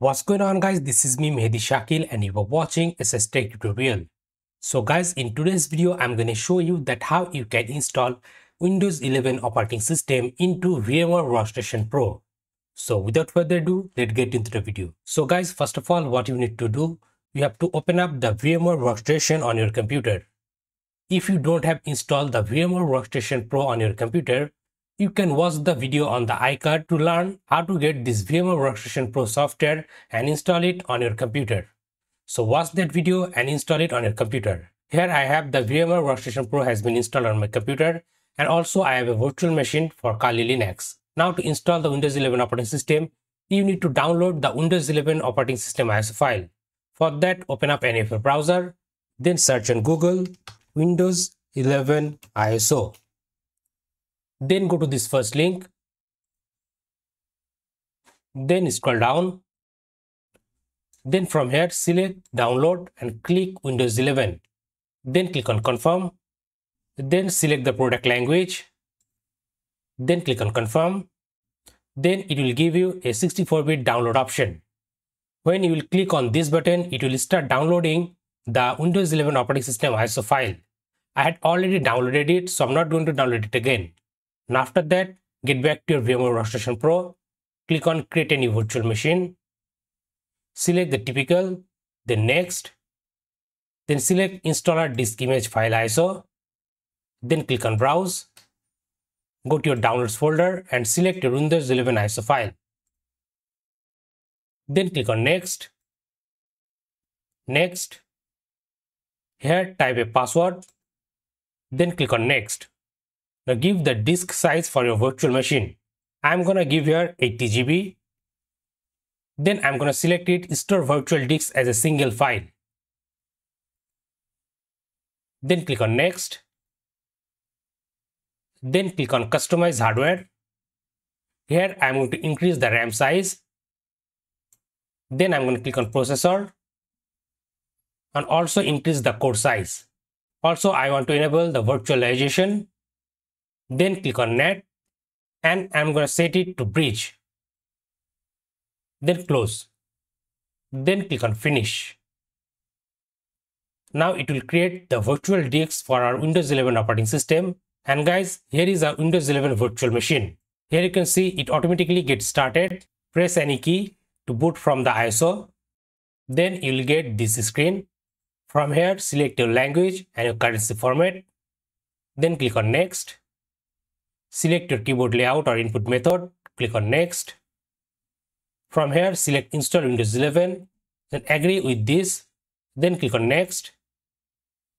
What's going on, guys? This is me, Mehedi Shakil, and you are watching SSTec Tutorial. So guys, in today's video, I'm going to show you that how you can install Windows 11 operating system into VMware Workstation Pro. So without further ado, let's get into the video. So guys, first of all, what you need to do, you have to open up the VMware Workstation on your computer. If you don't have installed the VMware Workstation Pro on your computer, you can watch the video on the iCard to learn how to get this VMware Workstation Pro software and install it on your computer. So watch that video and install it on your computer. Here I have the VMware Workstation Pro has been installed on my computer, and also I have a virtual machine for Kali Linux. Now to install the Windows 11 operating system, you need to download the Windows 11 operating system ISO file. For that, open up any of your browser, then search on Google Windows 11 ISO. Then go to this first link, then scroll down, then from here select download and click Windows 11, then click on confirm, then select the product language, then click on confirm. Then it will give you a 64-bit download option. When you will click on this button, it will start downloading the Windows 11 operating system ISO file. I had already downloaded it, so I'm not going to download it again. And after that, get back to your VMware Workstation Pro, click on create a new virtual machine, select the typical, then next, then select installer disk image file ISO, then click on browse, go to your downloads folder and select your Windows 11 ISO file. Then click on next, next, here type a password, then click on next. Now give the disk size for your virtual machine. I'm gonna give here 80 GB. Then I'm gonna select it, store virtual disks as a single file. Then click on next. Then click on customize hardware. Here I'm going to increase the RAM size. Then I'm going to click on processor and also increase the core size. Also, I want to enable the virtualization. Then click on net and I'm going to set it to bridge. Then close. Then click on finish. Now it will create the virtual disks for our Windows 11 operating system. And guys, here is our Windows 11 virtual machine. Here you can see it automatically gets started. Press any key to boot from the ISO. Then you will get this screen. From here, select your language and your currency format. Then click on next. Select your keyboard layout or input method, click on next. From here, select install Windows 11, then agree with this, then click on next.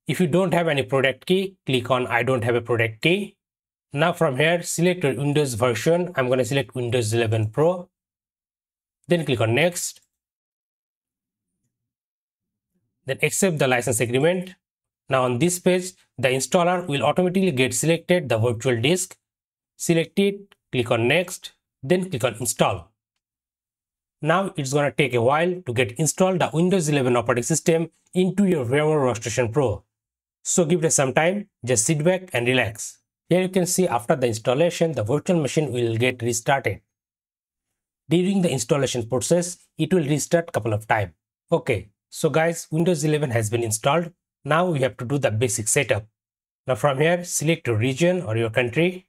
If you don't have any product key, click on I don't have a product key. Now from here, select your Windows version. I'm going to select Windows 11 Pro. Then click on next. Then accept the license agreement. Now on this page, the installer will automatically get selected the virtual disk. Select it, click on next, then click on install. Now it's going to take a while to get installed the Windows 11 operating system into your VMware Workstation Pro. So give it some time, just sit back and relax. Here you can see after the installation, the virtual machine will get restarted. During the installation process, it will restart a couple of times. Okay, so guys, Windows 11 has been installed. Now we have to do the basic setup. Now from here, select your region or your country.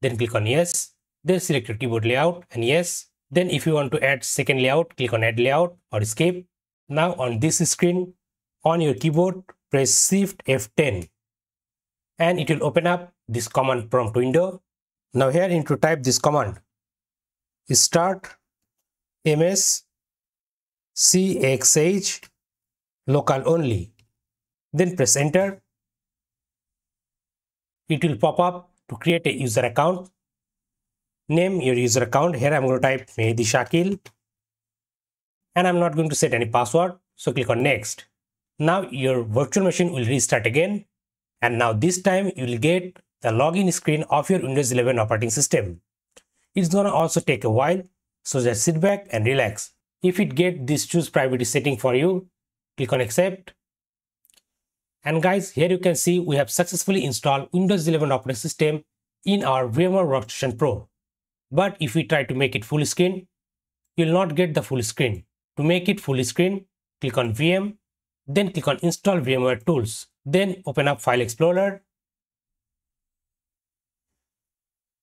Then click on yes, then select your keyboard layout and yes. Then if you want to add second layout, click on add layout or escape. Now on this screen, on your keyboard, press shift F10 and it will open up this command prompt window. Now here you need to type this command, start ms cxh local only, then press enter. It will pop up to create a user account. Name your user account. Here I'm going to type Mehedi Shakil and I'm not going to set any password, so click on next. Now your virtual machine will restart again, and now this time you will get the login screen of your Windows 11 operating system. It's going to also take a while, so just sit back and relax. If it gets this choose privacy setting for you, click on accept. And guys, here you can see we have successfully installed Windows 11 operating system in our VMware Workstation Pro. But if we try to make it full screen, you'll not get the full screen. To make it full screen, click on VM, then click on Install VMware Tools, then open up File Explorer,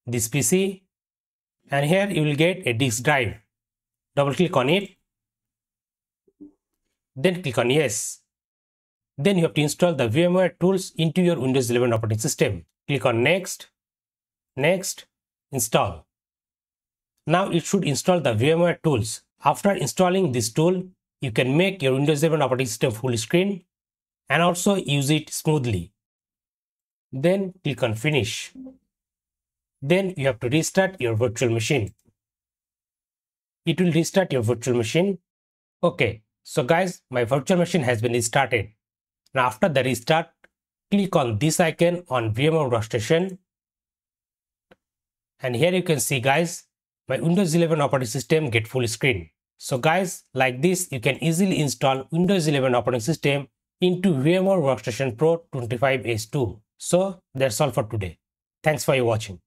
this PC, and here you will get a disk drive. Double click on it, then click on Yes. Then you have to install the VMware tools into your Windows 11 operating system. Click on Next, Next, Install. Now it should install the VMware tools. After installing this tool, you can make your Windows 11 operating system full screen and also use it smoothly. Then click on Finish. Then you have to restart your virtual machine. It will restart your virtual machine. Okay, so guys, my virtual machine has been restarted. Now after the restart, click on this icon on VMware Workstation. And here you can see, guys, my Windows 11 operating system get full screen. So guys, like this, you can easily install Windows 11 operating system into VMware Workstation Pro 25H2. So that's all for today. Thanks for watching.